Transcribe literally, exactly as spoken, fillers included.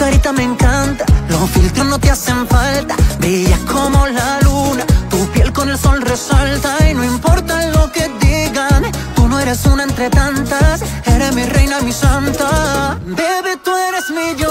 carita me encanta, los filtros no te hacen falta. Bella como la luna, tu piel con el sol resalta. Y no importa lo que digan, tú no eres una entre tantas, eres mi reina, mi santa. Bebé, tú eres mi yo.